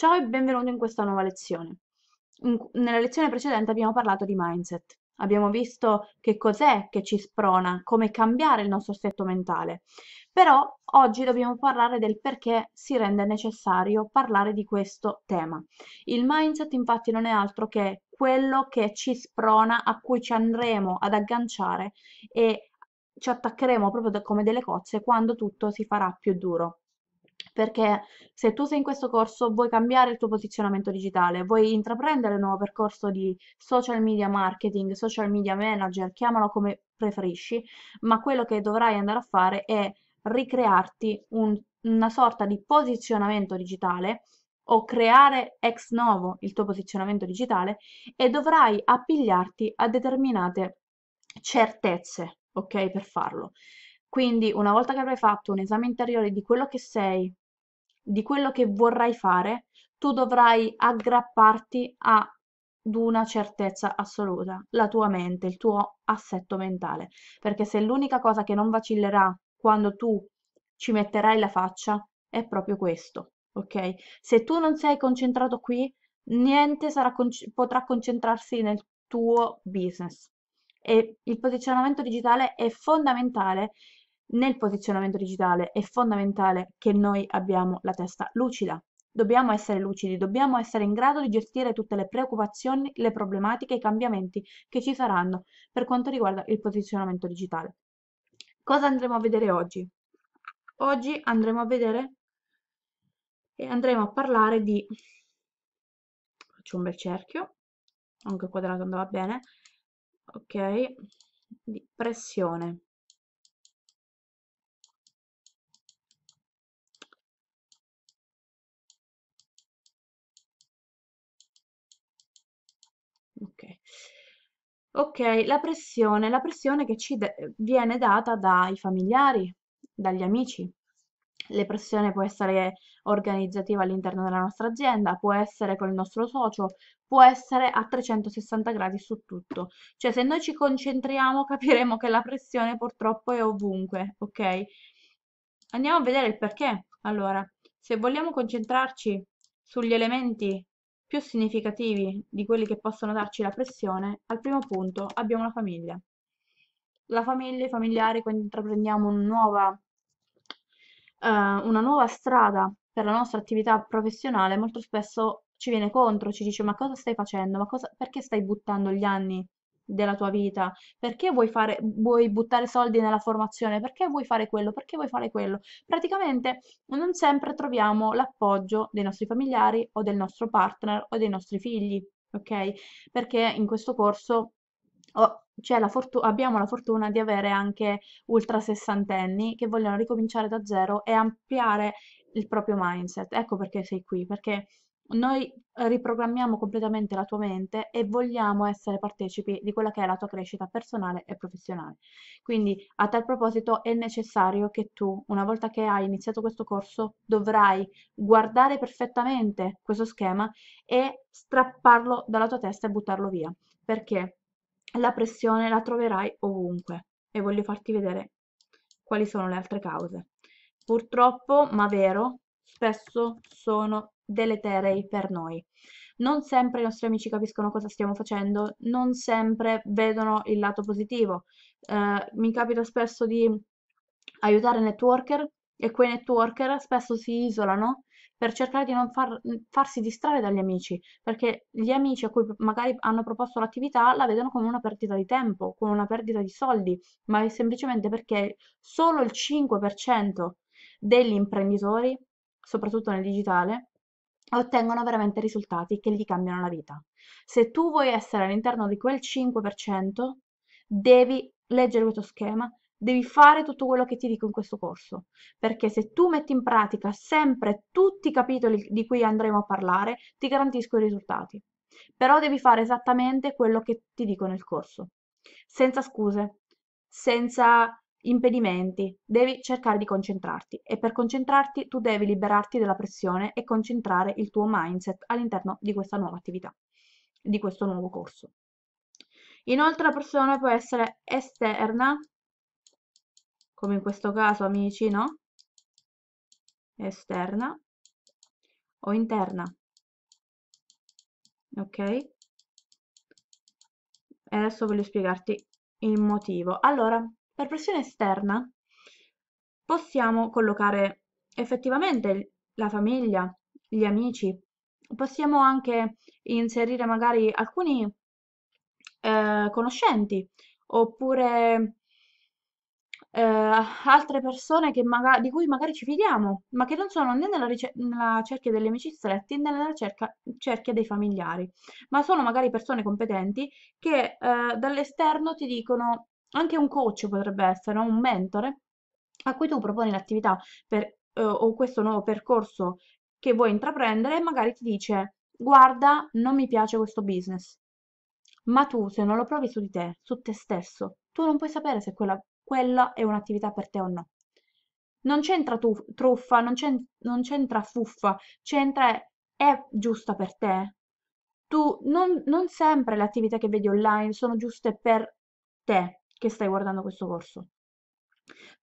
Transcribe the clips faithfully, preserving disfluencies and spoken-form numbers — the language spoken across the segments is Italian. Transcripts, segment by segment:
Ciao e benvenuto in questa nuova lezione. In, nella lezione precedente abbiamo parlato di mindset. Abbiamo visto che cos'è che ci sprona, come cambiare il nostro assetto mentale. Però oggi dobbiamo parlare del perché si rende necessario parlare di questo tema. Il mindset infatti non è altro che quello che ci sprona, a cui ci andremo ad agganciare e ci attaccheremo proprio da, come delle cozze quando tutto si farà più duro. Perché se tu sei in questo corso, vuoi cambiare il tuo posizionamento digitale, vuoi intraprendere il nuovo percorso di social media marketing, social media manager, chiamalo come preferisci, ma quello che dovrai andare a fare è ricrearti un, una sorta di posizionamento digitale o creare ex novo il tuo posizionamento digitale e dovrai appigliarti a determinate certezze, ok, per farlo. Quindi una volta che avrai fatto un esame interiore di quello che sei, di quello che vorrai fare, tu dovrai aggrapparti ad una certezza assoluta, la tua mente, il tuo assetto mentale. Perché se l'unica cosa che non vacillerà quando tu ci metterai la faccia è proprio questo, ok? Se tu non sei concentrato qui, niente sarà con- potrà concentrarsi nel tuo business. E il posizionamento digitale è fondamentale. Nel posizionamento digitale è fondamentale che noi abbiamo la testa lucida, dobbiamo essere lucidi, dobbiamo essere in grado di gestire tutte le preoccupazioni, le problematiche, i cambiamenti che ci saranno per quanto riguarda il posizionamento digitale. Cosa andremo a vedere oggi? Oggi andremo a vedere e andremo a parlare di... faccio un bel cerchio, anche il quadrato andava bene, ok, di pressione. Okay. ok, la pressione, la pressione che ci viene data dai familiari, dagli amici. La pressione può essere organizzativa all'interno della nostra azienda, può essere con il nostro socio, può essere a trecentosessanta gradi su tutto. Cioè se noi ci concentriamo capiremo che la pressione purtroppo è ovunque, ok? Andiamo a vedere il perché. Allora, se vogliamo concentrarci sugli elementi più significativi di quelli che possono darci la pressione, al primo punto abbiamo la famiglia. La famiglia, i familiari, quando intraprendiamo un nuova, uh, una nuova strada per la nostra attività professionale, molto spesso ci viene contro, ci dice ma cosa stai facendo, ma cosa, perché stai buttando gli anni della tua vita, perché vuoi, fare, vuoi buttare soldi nella formazione, perché vuoi fare quello, perché vuoi fare quello. Praticamente non sempre troviamo l'appoggio dei nostri familiari o del nostro partner o dei nostri figli, ok? Perché in questo corso oh, cioè la fortu- abbiamo la fortuna di avere anche ultra sessantenni che vogliono ricominciare da zero e ampliare il proprio mindset. Ecco perché sei qui, perché noi riprogrammiamo completamente la tua mente e vogliamo essere partecipi di quella che è la tua crescita personale e professionale. Quindi a tal proposito è necessario che tu, una volta che hai iniziato questo corso, dovrai guardare perfettamente questo schema e strapparlo dalla tua testa e buttarlo via, perché la pressione la troverai ovunque e voglio farti vedere quali sono le altre cause. Purtroppo, ma vero, spesso sono deleterei per noi. Non sempre i nostri amici capiscono cosa stiamo facendo, non sempre vedono il lato positivo. Eh, mi capita spesso di aiutare networker e quei networker spesso si isolano per cercare di non far, farsi distrarre dagli amici, perché gli amici a cui magari hanno proposto l'attività la vedono come una perdita di tempo, come una perdita di soldi, ma è semplicemente perché solo il cinque per cento degli imprenditori, soprattutto nel digitale, ottengono veramente risultati che gli cambiano la vita. Se tu vuoi essere all'interno di quel cinque per cento, devi leggere questo schema, devi fare tutto quello che ti dico in questo corso, perché se tu metti in pratica sempre tutti i capitoli di cui andremo a parlare, ti garantisco i risultati. Però devi fare esattamente quello che ti dico nel corso, senza scuse, senza impedimenti, devi cercare di concentrarti e per concentrarti tu devi liberarti dalla pressione e concentrare il tuo mindset all'interno di questa nuova attività, di questo nuovo corso. Inoltre la pressione può essere esterna, come in questo caso amici, no? Esterna o interna, ok? E adesso voglio spiegarti il motivo. Allora, per pressione esterna possiamo collocare effettivamente la famiglia, gli amici, possiamo anche inserire magari alcuni eh, conoscenti, oppure eh, altre persone che magari, di cui magari ci fidiamo, ma che non sono né nella, nella cerchia degli amici stretti né nella cerca, cerchia dei familiari, ma sono magari persone competenti che eh, dall'esterno ti dicono, anche un coach potrebbe essere, un mentore, a cui tu proponi l'attività per, eh, o questo nuovo percorso che vuoi intraprendere e magari ti dice, guarda, non mi piace questo business. Ma tu, se non lo provi su di te, su te stesso, tu non puoi sapere se quella, quella è un'attività per te o no. Non c'entra truffa, non c'entra fuffa, c'entra è, è giusta per te. Tu, non, non sempre le attività che vedi online sono giuste per te che stai guardando questo corso.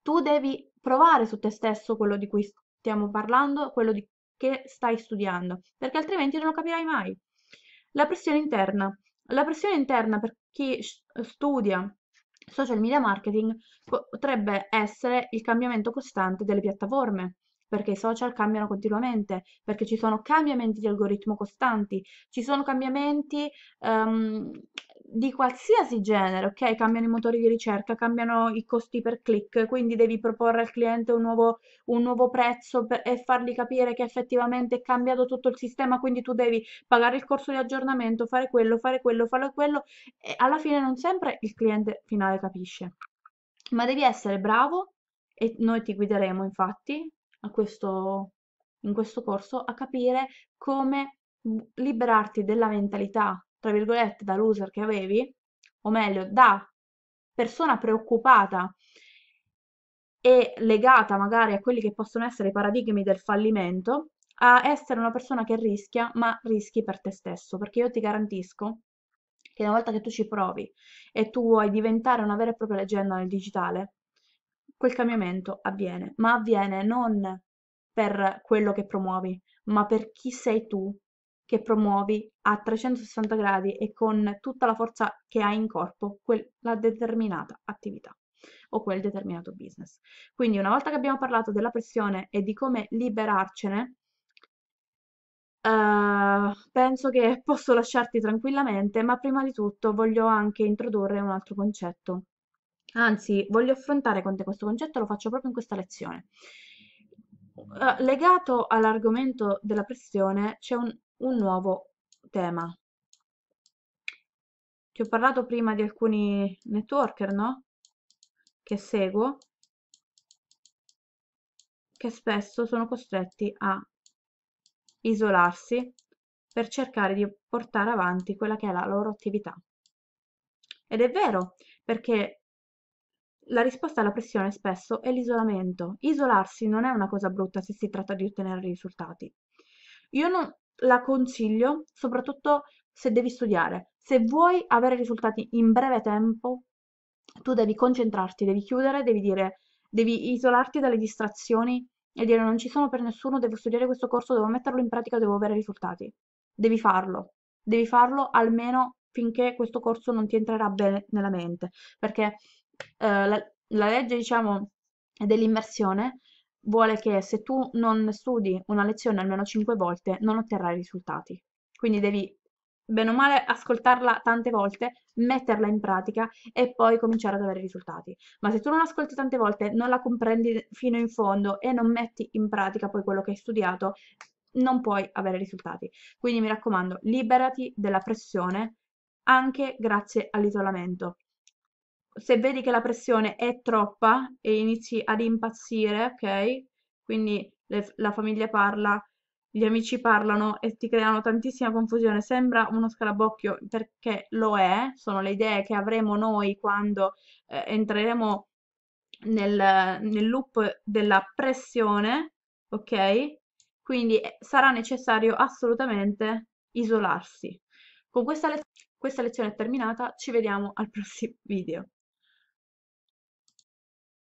Tu devi provare su te stesso quello di cui stiamo parlando, quello di, che stai studiando, perché altrimenti non lo capirai mai. La pressione interna. La pressione interna per chi studia social media marketing potrebbe essere il cambiamento costante delle piattaforme, perché i social cambiano continuamente, perché ci sono cambiamenti di algoritmo costanti, ci sono cambiamenti um, di qualsiasi genere, ok? Cambiano i motori di ricerca, cambiano i costi per click, quindi devi proporre al cliente un nuovo, un nuovo prezzo per, e fargli capire che effettivamente è cambiato tutto il sistema, quindi tu devi pagare il corso di aggiornamento, fare quello, fare quello, fare quello, e alla fine non sempre il cliente finale capisce. Ma devi essere bravo, e noi ti guideremo infatti, a questo, in questo corso, a capire come liberarti della mentalità, tra virgolette, da loser che avevi, o meglio, da persona preoccupata e legata magari a quelli che possono essere i paradigmi del fallimento, a essere una persona che rischia, ma rischi per te stesso, perché io ti garantisco che una volta che tu ci provi e tu vuoi diventare una vera e propria leggenda nel digitale, quel cambiamento avviene, ma avviene non per quello che promuovi, ma per chi sei tu che promuovi a trecentosessanta gradi e con tutta la forza che hai in corpo quella determinata attività o quel determinato business. Quindi una volta che abbiamo parlato della pressione e di come liberarcene, eh, penso che posso lasciarti tranquillamente, ma prima di tutto voglio anche introdurre un altro concetto. Anzi, voglio affrontare con te questo concetto, lo faccio proprio in questa lezione. Uh, legato all'argomento della pressione c'è un, un nuovo tema. Ti ho parlato prima di alcuni networker, no? Che seguo, che spesso sono costretti a isolarsi per cercare di portare avanti quella che è la loro attività. Ed è vero, perché la risposta alla pressione spesso è l'isolamento. Isolarsi non è una cosa brutta se si tratta di ottenere risultati. Io non la consiglio, soprattutto se devi studiare. Se vuoi avere risultati in breve tempo, tu devi concentrarti, devi chiudere, devi dire, devi isolarti dalle distrazioni e dire non ci sono per nessuno, devo studiare questo corso, devo metterlo in pratica, devo avere risultati. Devi farlo. Devi farlo almeno finché questo corso non ti entrerà bene nella mente, perché Uh, la, la legge, diciamo, dell'immersione vuole che se tu non studi una lezione almeno cinque volte non otterrai risultati, quindi devi bene o male ascoltarla tante volte, metterla in pratica e poi cominciare ad avere risultati. Ma se tu non ascolti tante volte, non la comprendi fino in fondo e non metti in pratica poi quello che hai studiato, non puoi avere risultati. Quindi mi raccomando, liberati della pressione anche grazie all'isolamento. Se vedi che la pressione è troppa e inizi ad impazzire, ok? Quindi le, la famiglia parla, gli amici parlano e ti creano tantissima confusione, sembra uno scarabocchio perché lo è, sono le idee che avremo noi quando eh, entreremo nel, nel loop della pressione, ok? Quindi sarà necessario assolutamente isolarsi. Con questa lezione, questa lezione è terminata, ci vediamo al prossimo video.